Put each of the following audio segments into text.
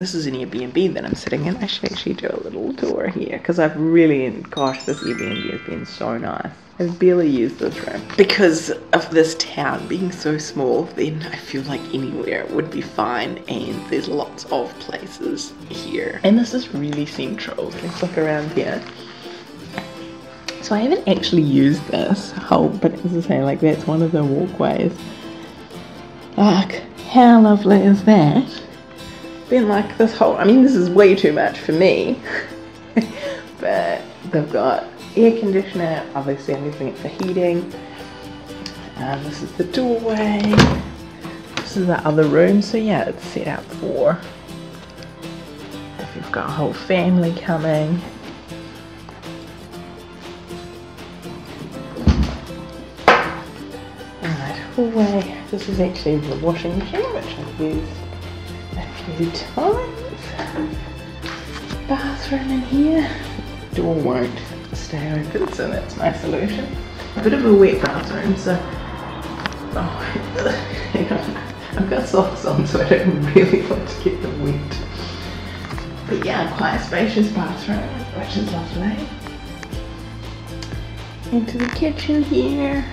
This is an Airbnb that I'm sitting in. I should actually do a little tour here because I've really, gosh, this Airbnb has been so nice. I've barely used this room. Because of this town being so small, then I feel like anywhere would be fine, and there's lots of places here. And this is really central. Let's look around here. So I haven't actually used this whole, but as I say, like that's one of the walkways. Like, how lovely is that? Been like this whole, I mean this is way too much for me, but they've got air conditioner, obviously I'm using it for heating. This is the doorway, this is the other room, so yeah, it's set up for if you've got a whole family coming. Alright, hallway, this is actually the washing machine which I've used times. Bathroom in here. Door won't stay open, so that's my solution. A bit of a wet bathroom, so hang on. I've got socks on, so I don't really want to get them wet. But yeah, quite a spacious bathroom, which is lovely. Into the kitchen here,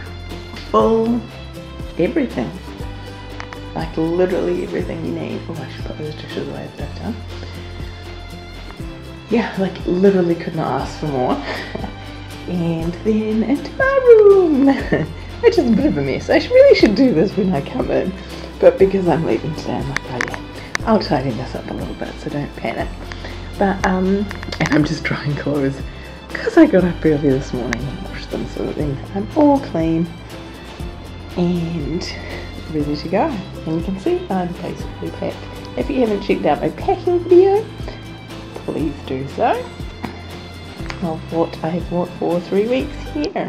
full everything. Like literally everything you need. Oh, I should put those dishes away that I've done. Yeah, like literally could not ask for more. And then into my room, which is a bit of a mess. I really should do this when I come in, but because I'm leaving today, I'm like, oh yeah, I'll tidy this up a little bit, so don't panic. But and I'm just drying clothes because I got up early this morning and washed them, so then I'm all clean and ready to go. And you can see I'm basically packed. If you haven't checked out my packing video, please do so. I've bought for 3 weeks here.